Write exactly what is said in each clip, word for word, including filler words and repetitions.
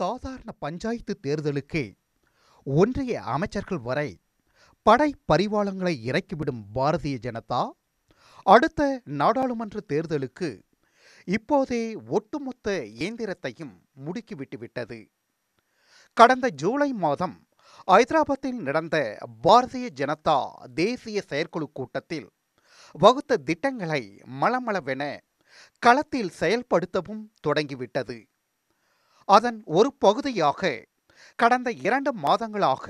சாதாரண பஞ்சாயத்து தேர்தலுக்கு ஒன்றிய அமைச்சர்கள் வரை படை பரிவாளங்களை இறக்கிவிடும் பாரதிய ஜனதா அடுத்த நாடாளுமன்ற தேர்தலுக்கு இப்போதே ஒட்டுமொத்த இயந்திரத்தையும் முடுக்கிவிட்டுவிட்டது. கடந்த ஜூலை மாதம் ஐதராபாத்தில் நடந்த பாரதிய ஜனதா தேசிய செயற்குழு கூட்டத்தில் வகுத்த திட்டங்களை மளமளவென களத்தில் செயல்படுத்தவும் தொடங்கிவிட்டது. அதன் ஒரு பகுதியாக கடந்த இரண்டு மாதங்களாக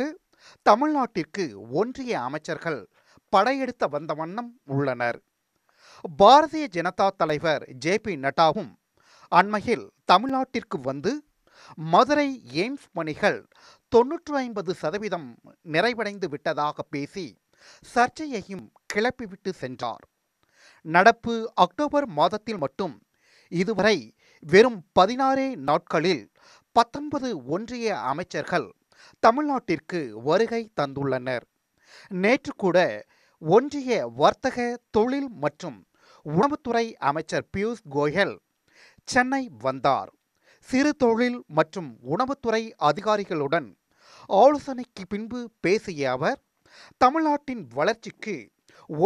தமிழ்நாட்டிற்கு ஒன்றிய அமைச்சர்கள் படையெடுத்து வந்த வண்ணம் உள்ளனர். பாரதிய ஜனதா தலைவர் ஜே பி நட்டாவும் அண்மையில் தமிழ்நாட்டிற்கு வந்து மதுரை எய்ம்ஸ் பணிகள் தொன்னூற்று ஐம்பது சதவீதம் நிறைவடைந்து விட்டதாக பேசி சர்ச்சையையும் கிளப்பிவிட்டு சென்றார். நடப்பு அக்டோபர் மாதத்தில் மட்டும் இதுவரை வெறும் பதினாறு நாட்களில் பத்தொன்பது ஒன்றிய அமைச்சர்கள் தமிழ்நாட்டிற்கு வருகை தந்துள்ளனர். நேற்று கூட ஒன்றிய வர்த்தக தொழில் மற்றும் உணவுத்துறை அமைச்சர் பியூஷ் கோயல் சென்னை வந்தார். சிறு தொழில் மற்றும் உணவுத்துறை அதிகாரிகளுடன் ஆலோசனைக்கு பின்பு பேசிய அவர் தமிழ்நாட்டின் வளர்ச்சிக்கு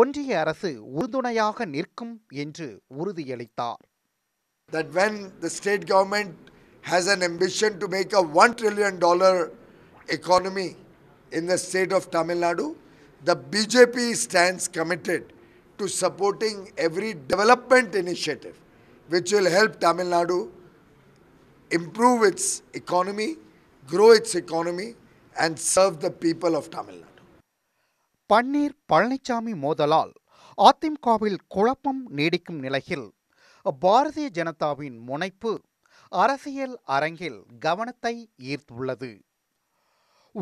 ஒன்றிய அரசு உறுதுணையாக நிற்கும் என்று உறுதியளித்தார். That when the state government has an ambition to make a one trillion dollar economy in the state of Tamil Nadu, the B J P stands committed to supporting every development initiative which will help Tamil Nadu improve its economy, grow its economy and serve the people of Tamil Nadu. பன்னீர் பழனிசாமி மோதலால் அதிமுகவில் குழப்பம் நீடிக்கும் நிலையில் பாரதிய ஜனதாவின் முனைப்பு அரசியல் அரங்கில் கவனத்தை ஈர்த்துள்ளது.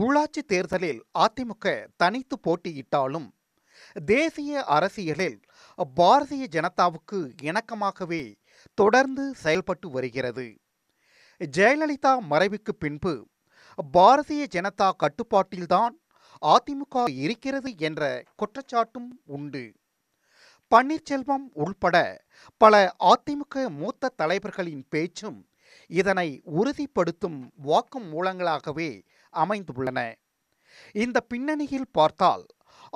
உள்ளாட்சி தேர்தலில் அதிமுக தனித்து போட்டியிட்டாலும் தேசிய அரசியலில் பாரதிய ஜனதாவுக்கு இணக்கமாகவே தொடர்ந்து செயல்பட்டு வருகிறது. ஜெயலலிதா மறைவுக்கு பின்பு பாரதிய ஜனதா கட்டுப்பாட்டில்தான் அதிமுக இருக்கிறது என்ற குற்றச்சாட்டும் உண்டு. பன்னீர்செல்வம் உள்பட பல அதிமுக மூத்த தலைவர்களின் பேச்சும் இதனை உறுதிப்படுத்தும் வாக்கு மூலங்களாகவே அமைந்துள்ளன. இந்த பின்னணியில் பார்த்தால்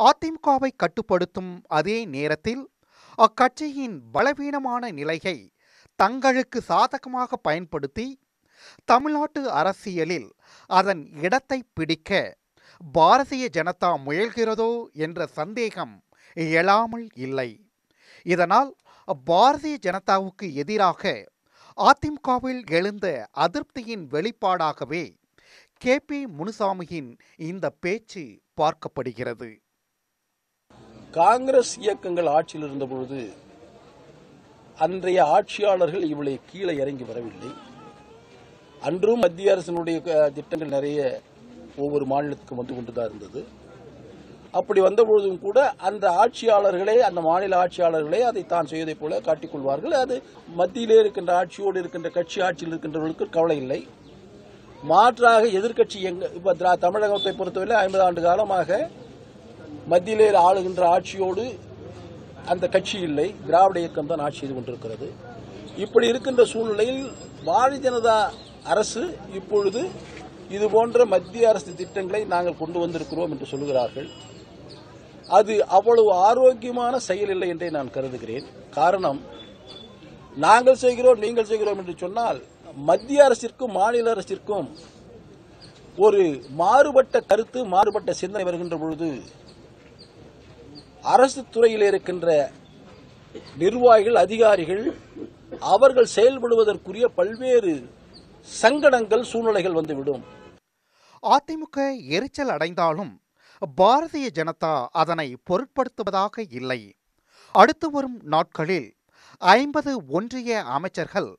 அதிமுகவை கட்டுப்படுத்தும் அதே நேரத்தில் அக்கட்சியின் பலவீனமான நிலையை தங்களுக்கு சாதகமாக பயன்படுத்தி தமிழ்நாட்டு அரசியலில் அதன் இடத்தை பிடிக்க பாரதிய ஜனதா முயல்கிறதோ என்ற சந்தேகம் எழாமல் இல்லை. இதனால் பாரதிய ஜனதாவுக்கு எதிராக அதிமுகவில் எழுந்த அதிருப்தியின் வெளிப்பாடாகவே கே பி முனுசாமியின் இந்த பேச்சு பார்க்கப்படுகிறது. காங்கிரஸ் இயக்கங்கள் ஆட்சியில் இருந்த பொழுது அன்றைய ஆட்சியாளர்கள் இவ்வளவு கீழே இறங்கி வரவில்லை. அன்றும் மத்திய அரசினுடைய திட்டங்கள் நிறைய ஒவ்வொரு மாநிலத்துக்கும் வந்து கொண்டுதான் இருந்தது. அப்படி வந்தபொழுதும் கூட அந்த ஆட்சியாளர்களே அந்த மாநில ஆட்சியாளர்களே அதை தான் செய்வதை போல காட்டிக்கொள்வார்கள். அது மத்தியிலே இருக்கின்ற ஆட்சியோடு இருக்கின்ற கட்சி ஆட்சியில் இருக்கின்றவர்களுக்கு கவலை இல்லை. மாற்றாக எதிர்கட்சி இப்ப தமிழகத்தை பொறுத்தவரை ஐம்பது ஆண்டு காலமாக மத்தியிலே ஆளுகின்ற ஆட்சியோடு அந்த கட்சி இல்லை, திராவிட இயக்கம் தான் ஆட்சி செய்து கொண்டிருக்கிறது. இப்படி இருக்கின்ற சூழ்நிலையில் பாரதிய ஜனதா அரசு இப்பொழுது இது போன்ற மத்திய அரசு திட்டங்களை நாங்கள் கொண்டு வந்திருக்கிறோம் என்று சொல்கிறார்கள். அது அவ்வளவு ஆரோக்கியமான செயல் இல்லை என்றே நான் கருதுகிறேன். காரணம், நாங்கள் செய்கிறோம் நீங்கள் செய்கிறோம் என்று சொன்னால் மத்திய அரசிற்கும் மாநில அரசிற்கும் ஒரு மாறுபட்ட கருத்து மாறுபட்ட சிந்தனை வருகின்ற பொழுது அரசு துறையில் இருக்கின்ற நிர்வாகிகள் அதிகாரிகள் அவர்கள் செயல்படுவதற்குரிய பல்வேறு சங்கடங்கள் சூழ்நிலைகள் வந்துவிடும். அதிமுக எரிச்சல் அடைந்தாலும் பாரதிய ஜனதா அதனை பொருட்படுத்துவதாக இல்லை. அடுத்து வரும் நாட்களில் ஐம்பது ஒன்றிய அமைச்சர்கள்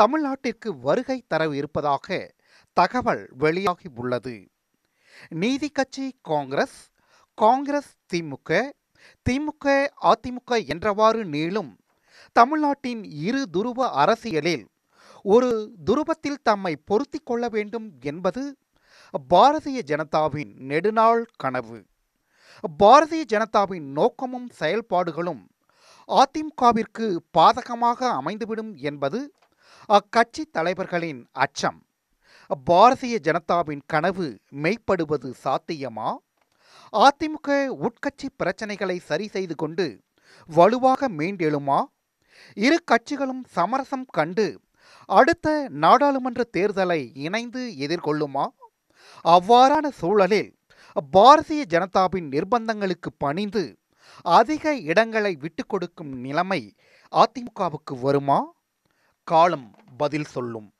தமிழ்நாட்டிற்கு வருகை தரவிருப்பதாக தகவல் வெளியாகி உள்ளது. நீதி கட்சி காங்கிரஸ், காங்கிரஸ் திமுக, திமுக அதிமுக என்றவாறு நீளும் தமிழ்நாட்டின் இரு துருவ அரசியலில் ஒரு துருவத்தில் தம்மை பொருத்தி கொள்ள வேண்டும் என்பது பாரதிய ஜனதாவின் நெடுநாள் கனவு. பாரதிய ஜனதாவின் நோக்கமும் செயல்பாடுகளும் அதிமுகவிற்கு பாதகமாக அமைந்துவிடும் என்பது அக்கட்சி தலைவர்களின் அச்சம். பாரதிய ஜனதாவின் கனவு மெய்ப்படுவது சாத்தியமா? அதிமுக உட்கட்சி பிரச்சனைகளை சரி செய்து கொண்டு வலுவாக மீண்டெழுமா? இரு கட்சிகளும் சமரசம் கண்டு அடுத்த நாடாளுமன்ற தேர்தலை இணைந்து எதிர்கொள்ளுமா? அவ்வாறான சூழலில் பாரதிய ஜனதாவின் நிர்பந்தங்களுக்கு பணிந்து அதிக இடங்களை விட்டுக் கொடுக்கும் நிலைமை அதிமுகவுக்கு வருமா? காலம் பதில் சொல்லும்.